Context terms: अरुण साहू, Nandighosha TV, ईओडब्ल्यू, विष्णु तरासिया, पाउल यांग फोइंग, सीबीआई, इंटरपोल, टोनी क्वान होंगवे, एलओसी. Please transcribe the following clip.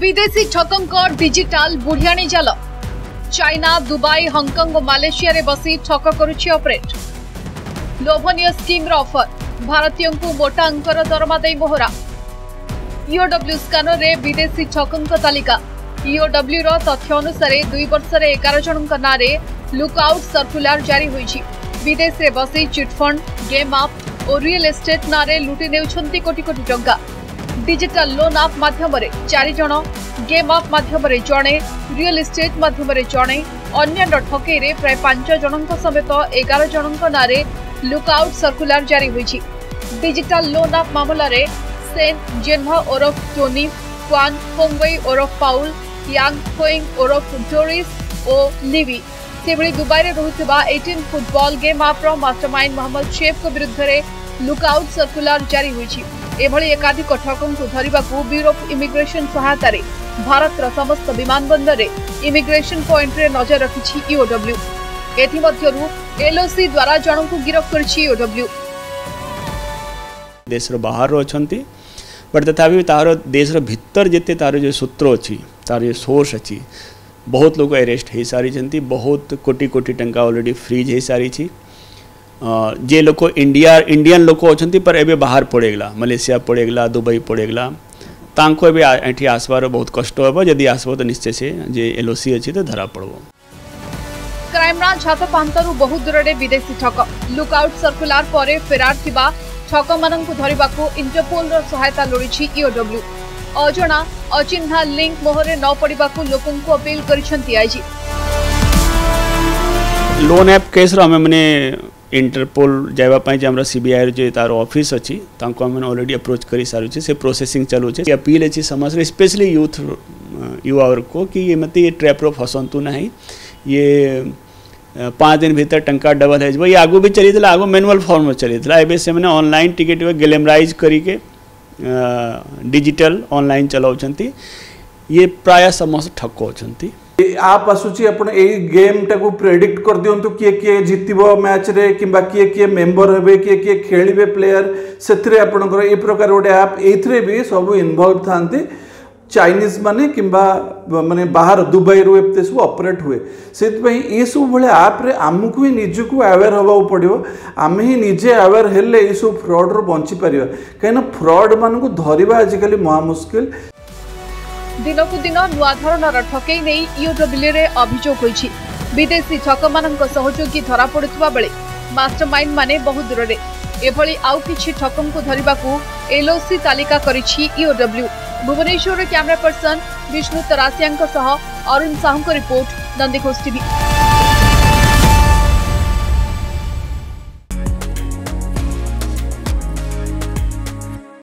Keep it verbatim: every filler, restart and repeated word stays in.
विदेशी ठकंकर डिजिटाल बुढ़ियाणी जाल चाइना दुबई हंगकंग और मलेशिया बसी ठक करुछि ऑपरेट लोभनीय स्कीम ऑफर भारतीयों को मोटा अंकर दरमा दे मोहरा ईओडब्ल्यू स्कानर रे विदेशी ठकंक तालिका ईओडब्ल्यू रो तथ्य अनुसार दुई वर्ष रे ग्यारह जन नाँ लुकआउट सर्कुलर जारी होईछि। विदेश रे बसी चिटफंड गेम आप और रियल एस्टेट नाँ लुटि नेउछंती कोटी कोटी टंका। डिजिटल लोन आप माध्यम रे चार जन गेम आप माध्यम रे जणे रियल एस्टेट माध्यम रे जणे अन्य ठकेई रे प्राय पांच जन समेत ग्यारह जन नाँ लुकआउट सर्कुलर जारी होईछि। डिजिटल लोन आप मामला रे सेन जेन्हा ओरफ टोनी क्वान होंगवे ओरफ पाउल यांग फोइंग ओरफ डोरिस ओ लिवी सेभली दुबई रे रहुथिबा अठारह फुटबॉल गेम आप्र मास्टरमाइंड मोहम्मद शेफ को विरुद्ध रे लुकआउट सर्कुलर जारी होईछि। एभली एकाधिक ठकं को धरिबाकू ब्यूरो ऑफ इमिग्रेशन सहायता रे भारत रा समस्त विमानबंदर रे इमिग्रेशन पॉइंट रे नजर रखिछि ईओडब्ल्यू। एथि मध्यरु एलओसी द्वारा जणक गिरफ्त करछि ईओडब्ल्यू। देश रो बाहर रो छंती बट तथापि तार देश रो भीतर जेते तार जो सूत्र अछि तार जो सोर्स अछि बहुत लोग अरेस्ट हो सारी छंती, बहुत कोटी कोटी टंका ऑलरेडी फ्रीज हो सारी छी। जे लोग इंडिया इंडियन लोग अच्छा पर एबे बाहर पड़ेगा, मलेशिया पड़ेगा, दुबई पड़ेगा, तांको एबे एठी आसवार बहुत कष्ट होबो। यदि आसबो तो निश्चय से जे एलओसी अछि तो धरा पड़बो। क्राइमब्रांच हाथ पांतरू बहुत दूर रे विदेशी ठक लुकआउट सर्कुलर पर फेरार थिबा ठक माननकु धरिबाकु इंटरपोल रो सहायता लोड़िछि ईओडब्ल्यू। अजणा अचिन्हा लिंक मोहरे न पड़िबाकु लोकंकु अपील करिसंती आईजी। लोन ऐप केस रो हमें माने इंटरपोल जायबा पई जे हमरा सीबीआई रो जे तार ऑफिस अछि तांको हमें ऑलरेडी अप्रोच करि सारु छै, से प्रोसेसिंग चालू छै। अपील अछि समाज रे स्पेशली यूथ युवा वर्ग को कि ये मते ये ट्रैप रो फसंतु नाही, ये पाँच दिन भीतर टंका डबल है। ये आगू भी चली था, आगू मैनुअल फॉर्म में चली था, एवं से मैंने ऑनलाइन टिकट ग्लैमराइज करके डिजिटल ऑनलाइन चलाऊँच। ये प्राय समस्त ठक होती आप आसूची अपन यही गेम टाकू प्रेडिक्ट कर दिंतु किए किए जितबो मैच रे कि किए किए मेम्बर हे किए किए खेलें प्लेयर से आपंकर ये प्रकार गोटे आप ये भी सब इनवल्व था चाइनीज माने किंबा माने बाहर दुबई रु एते सब ऑपरेट हुए से ये सब भाई आप रे आमको ही निजक आवेयर होगा पड़ो। आम ही निजे आवेयर हेले ये सब फ्रॉड रु बंची पार कहीं फ्रॉड मान को धरवा आजिकल महा मुस्किल। दिन कु दिन नुआ धरणार ठकई नहीं ईओडब्ल्यू रे अभियोग होईछि। विदेशी ठक मान सहयोगी धरा पड़ुवा बेले मास्टरमाइंड माने बहुत दूर रे एभली आउ किछि ठकं को धरिबाकू एलओसी तालिका करिछि ईओडब्ल्यू। Bhubaneswar camera person विष्णु तरासिया सह अरुण साहू को रिपोर्ट नंदीघोष टीवी।